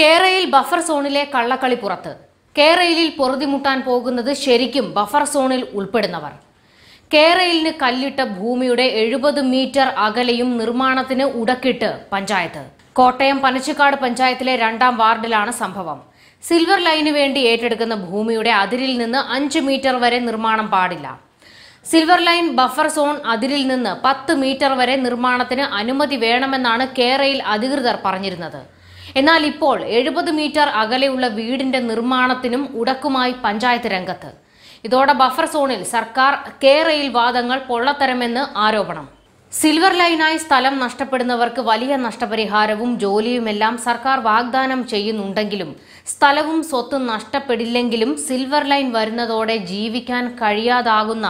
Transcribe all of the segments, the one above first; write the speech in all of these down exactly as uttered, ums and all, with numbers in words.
K-Rail buffer zonile Kallakali Purathu. K-Railil Pordimutan Pogunathu Sherikum buffer zonil Ulpedunavar. K-Railinu Kallitta Bhoomiyude എഴുപത് metre അകലെയും നിർമ്മാണത്തിന് ഉടക്കിട്ട് പഞ്ചായത്ത്. കോട്ടയം പനച്ചിക്കാട് പഞ്ചായത്തിലെ രണ്ടാം വാർഡിലാണ് സംഭവം. സിൽവർ ലൈനിനു വേണ്ടി ഏറ്റെടുക്കുന്ന ഭൂമിയുടെ അതിരിൽ നിന്ന് അഞ്ച് മീറ്റർ വരെ നിർമ്മാണം പാടില്ല. സിൽവർ ലൈൻ ബഫർ സോൺ അതിരിൽ നിന്ന് പത്ത് മീറ്റർ വരെ നിർമ്മാണത്തിന് അനുമതി വേണമെന്നാണ് K-Rail അധികൃതർ പറഞ്ഞിരുന്നത്. എന്നാൽ ഇപ്പോൾ എഴുപത് മീറ്റർ അകലെയുള്ള വീടിന്റെ നിർമ്മാണത്തിനും ഉടക്കുമായി പഞ്ചായത്ത് രംഗത്ത്. ഇതോടെ ബഫർ സോണിൽ സർക്കാർ K-Rail വാദങ്ങൾ പൊള്ളത്തരമെന്ന് ആരോപണം. സിൽവർ ലൈനായി സ്ഥലം നഷ്ടപ്പെടുന്നവർക്ക് വലിയ നഷ്ടപരിഹാരവും ജോലിയുമെല്ലാം സർക്കാർ വാഗ്ദാനം ചെയ്യുന്നുണ്ടെങ്കിലും സ്ഥലവും സ്വത്തും നഷ്ടപ്പെടില്ലെങ്കിലും സിൽവർ ലൈൻ വരുന്നതോടെ ജീവിക്കാൻ കഴിയാതാകുന്ന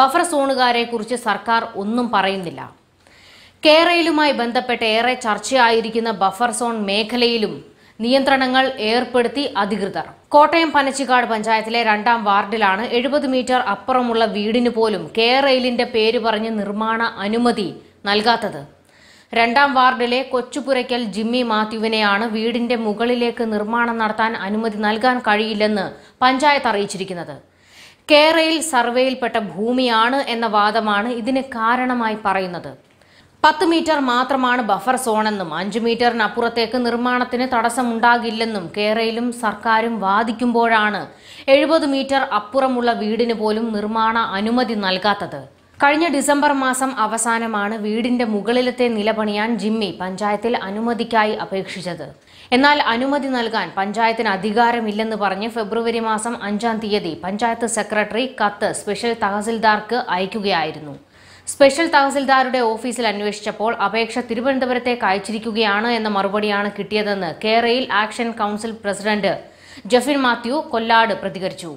ബഫർ സോണുകാരെക്കുറിച്ച് സർക്കാർ ഒന്നും പറയുന്നില്ല. K-Railമായി ബന്ധപ്പെട്ട് ഏറെ ചർച്ചയായിരിക്കുന്ന ബഫർ സോൺ മേഖലയിലും നിയന്ത്രണങ്ങൾ ഏർപ്പെടുത്തി അധികൃതർ. കോട്ടയം പനച്ചിക്കാട് പഞ്ചായത്തിലെ രണ്ടാം വാർഡിലാണ് എഴുപത് മീറ്റർ അപ്പുറമുള്ള വീടിന് പോലും K-Railന്റെ പേര് പറഞ്ഞ് നിർമ്മാണ അനുമതി നൽകാത്തത്. രണ്ടാം വാർഡിലെ കൊച്ചുപുരയ്ക്കൽ ജിമ്മി മാത്യുവിനെയാണ് വീടിന്റെ മുകളിലേക്ക് നിർമ്മാണം നടത്താൻ അനുമതി നൽകാൻ കഴിയില്ലെന്ന് പഞ്ചായത്ത് അറിയിച്ചിരിക്കുന്നത്. K-Rail സർവേയിൽപ്പെട്ട ഭൂമിയാണ് എന്ന വാദമാണ് ഇതിന് കാരണമായി പറയുന്നത്. പത്ത് മീറ്റർ മാത്രമാണ് ബഫർ സോണെന്നും അഞ്ച് മീറ്ററിനപ്പുറത്തേക്ക് നിർമ്മാണത്തിന് തടസ്സമുണ്ടാകില്ലെന്നും K-Railum സർക്കാരും വാദിക്കുമ്പോഴാണ് എഴുപത് മീറ്റർ അപ്പുറമുള്ള വീടിന് പോലും നിർമ്മാണ അനുമതി നൽകാത്തത്. കഴിഞ്ഞ ഡിസംബർ മാസം അവസാനമാണ് വീടിന്റെ മുകളിലത്തെ നിലപണിയാൻ ജിമ്മി പഞ്ചായത്തിൽ അനുമതിക്കായി അപേക്ഷിച്ചത്. എന്നാൽ അനുമതി നൽകാൻ പഞ്ചായത്തിന് അധികാരമില്ലെന്ന് പറഞ്ഞ് ഫെബ്രുവരി മാസം അഞ്ചാം തീയതി പഞ്ചായത്ത് സെക്രട്ടറി കത്ത് സ്പെഷ്യൽ തഹസിൽദാർക്ക് അയക്കുകയായിരുന്നു. സ്പെഷ്യൽ തഹസിൽദാരുടെ ഓഫീസിൽ അന്വേഷിച്ചപ്പോൾ അപേക്ഷ തിരുവനന്തപുരത്തേക്ക് അയച്ചിരിക്കുകയാണ് എന്ന മറുപടിയാണ് കിട്ടിയതെന്ന് K-Rail action council president Jefin Mathew Kollad പ്രതികരിച്ചു.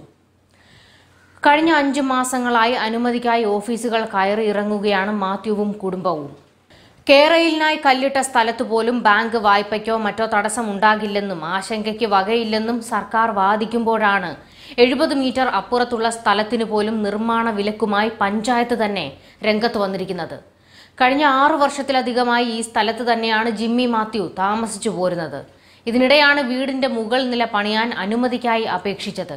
കഴിഞ്ഞ അഞ്ച് മാസങ്ങളായി അനുമതിക്കായി ഓഫീസുകൾ കയറി ഇറങ്ങുകയാണ് മാത്യുവും കുടുംബവും. K-Railനായി കല്ലിട്ട സ്ഥലത്തു പോലും ബാങ്ക് വായ്പയ്ക്കോ മറ്റോ തടസ്സമുണ്ടാകില്ലെന്നും ആശങ്കയ്ക്ക് വകയില്ലെന്നും സർക്കാർ വാദിക്കുമ്പോഴാണ് എഴുപത് മീറ്റർ അപ്പുറത്തുള്ള സ്ഥലത്തിന് പോലും നിർമ്മാണ വിലക്കുമായി പഞ്ചായത്ത് തന്നെ രംഗത്ത് വന്നിരിക്കുന്നത്. കഴിഞ്ഞ ആറു വർഷത്തിലധികമായി ഈ സ്ഥലത്ത് തന്നെയാണ് ജിമ്മി മാത്യു താമസിച്ചു പോരുന്നത്. ഇതിനിടെയാണ് വീടിന്റെ മുകൾ നില പണിയാൻ അനുമതിക്കായി അപേക്ഷിച്ചത്.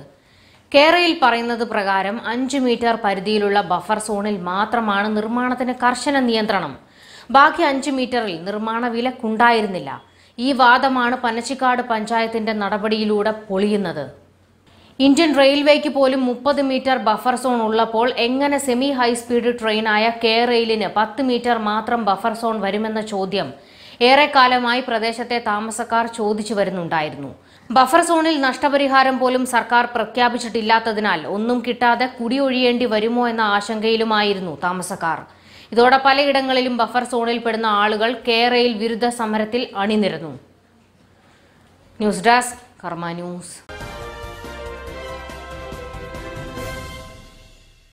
K-Rail പറയുന്നത് പ്രകാരം അഞ്ച് മീറ്റർ പരിധിയിലുള്ള ബഫർ സോണിൽ മാത്രമാണ് നിർമ്മാണത്തിന് കർശന നിയന്ത്രണം. ബാക്കി അഞ്ച് മീറ്ററിൽ നിർമ്മാണ വിലക്കുണ്ടായിരുന്നില്ല. ഈ വാദമാണ് പനച്ചിക്കാട് പഞ്ചായത്തിന്റെ നടപടിയിലൂടെ പൊളിയുന്നത്. ഇന്ത്യൻ റെയിൽവേക്ക് പോലും മുപ്പത് മീറ്റർ ബഫർ സോൺ ഉള്ളപ്പോൾ എങ്ങനെ സെമി ഹൈസ്പീഡ് ട്രെയിനായ K-Railന് പത്ത് മീറ്റർ മാത്രം ബഫർ സോൺ വരുമെന്ന ചോദ്യം ഏറെക്കാലമായി പ്രദേശത്തെ താമസക്കാർ ചോദിച്ചു വരുന്നുണ്ടായിരുന്നു. ബഫർ സോണിൽ നഷ്ടപരിഹാരം പോലും സർക്കാർ പ്രഖ്യാപിച്ചിട്ടില്ലാത്തതിനാൽ ഒന്നും കിട്ടാതെ കുടിയൊഴിയേണ്ടി വരുമോ എന്ന ആശങ്കയിലുമായിരുന്നു താമസക്കാർ. ഇതോടെ പലയിടങ്ങളിലും ബഫർ സോണിൽ പെടുന്ന ആളുകൾ K-Rail വിരുദ്ധ സമരത്തിൽ അണിനിരന്നു. News desk Karma news.